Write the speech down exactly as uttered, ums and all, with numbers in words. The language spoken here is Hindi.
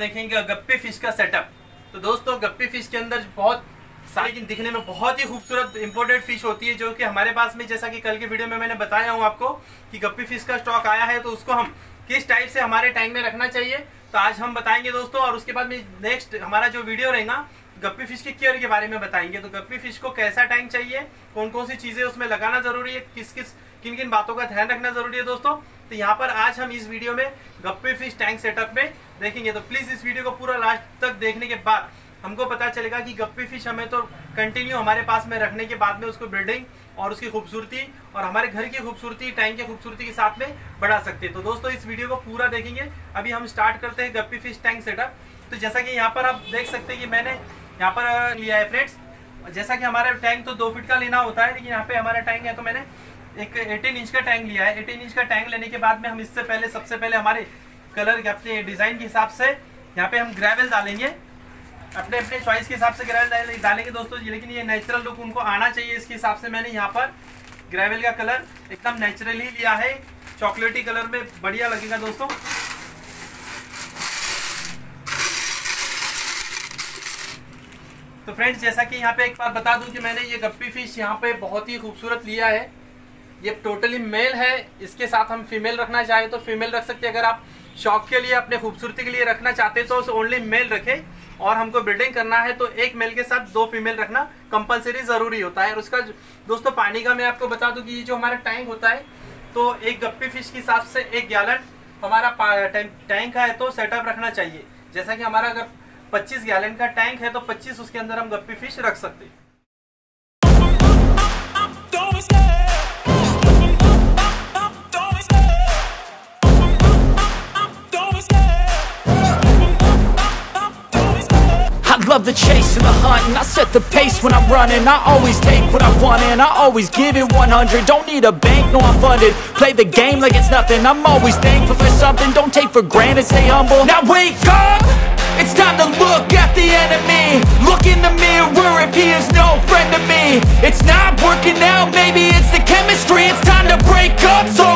देखेंगे गप्पी फिश का सेटअप। तो दोस्तों गप्पी फिश के अंदर बहुत सारी दिखने में बहुत ही खूबसूरत इम्पोर्टेड फिश होती है, जो कि हमारे पास में, जैसा कि कल के वीडियो में मैंने बताया हूँ आपको कि गप्पी फिश का स्टॉक आया है, तो उसको हम किस टाइप से हमारे टैंक में रखना चाहिए तो आज हम बताएंगे दोस्तों। और उसके बाद में नेक्स्ट हमारा जो वीडियो रहेगा गप्पी फिश के केयर के बारे में बताएंगे, तो गप्पी फिश को कैसा टैंक चाहिए, कौन कौन सी चीज़ें उसमें लगाना जरूरी है, किस किस किन किन बातों का ध्यान रखना जरूरी है दोस्तों। तो यहाँ पर आज हम इस वीडियो में गप्पी फिश टैंक सेटअप में देखेंगे, तो प्लीज़ इस वीडियो को पूरा लास्ट तक देखने के बाद हमको पता चलेगा कि गप्पी फिश हमें तो कंटिन्यू हमारे पास में रखने के बाद में उसको ब्रीडिंग और उसकी खूबसूरती और हमारे घर की खूबसूरती, टैंक की खूबसूरती के साथ में बढ़ा सकते हैं। तो दोस्तों इस वीडियो को पूरा देखेंगे। अभी हम स्टार्ट करते हैं गप्पी फिश टैंक सेटअप। तो जैसा कि यहाँ पर आप देख सकते हैं कि मैंने यहाँ पर लिया है फ्रेंड्स, जैसा कि हमारा टैंक तो दो फीट का लेना होता है, लेकिन यहाँ पे हमारा टैंक है तो मैंने एक एटीन इंच का टैंक लिया है। एटीन इंच का टैंक लेने के बाद में हम इससे पहले सबसे पहले हमारे कलर के अपने डिज़ाइन के हिसाब से यहाँ पे हम ग्रेवल डालेंगे, अपने अपने चॉइस के हिसाब से ग्रेवल डालेंगे दोस्तों, लेकिन ये नेचुरल लुक उनको आना चाहिए, इसके हिसाब से मैंने यहाँ पर ग्रेवल का कलर एकदम नेचुरल ही लिया है, चॉकलेटी कलर में बढ़िया लगेगा दोस्तों। तो फ्रेंड्स जैसा कि यहाँ पे एक बार बता दूं कि मैंने ये गप्पी फिश यहाँ पे बहुत ही खूबसूरत लिया है, ये टोटली मेल है, इसके साथ हम फीमेल रखना चाहे तो फीमेल रख सकते हैं। अगर आप शौक के लिए अपने खूबसूरती के लिए रखना चाहते हैं तो उसे ओनली मेल रखें, और हमको ब्रीडिंग करना है तो एक मेल के साथ दो फीमेल रखना कंपलसरी ज़रूरी होता है। और उसका दोस्तों पानी का मैं आपको बता दूं कि ये जो हमारा टैंक होता है तो एक गप्पी फिश के हिसाब से एक गैलन हमारा टैंक है तो सेटअप रखना चाहिए। जैसा कि हमारा अगर पच्चीस गैलन का टैंक है तो पच्चीस उसके अंदर हम गप्पी फिश रख सकते हैं। Love the chase and the hunt and I set the pace when I'm running. I always take what I want and I always give it one hundred. Don't need a bank, no I'm funded. Play the game like it's nothing. I'm always thankful for something. Don't take for granted, stay humble. Now wake up, it's time to look at the enemy. Look in the mirror if he is no friend to me. It's not working out, maybe it's the chemistry. It's time to break up so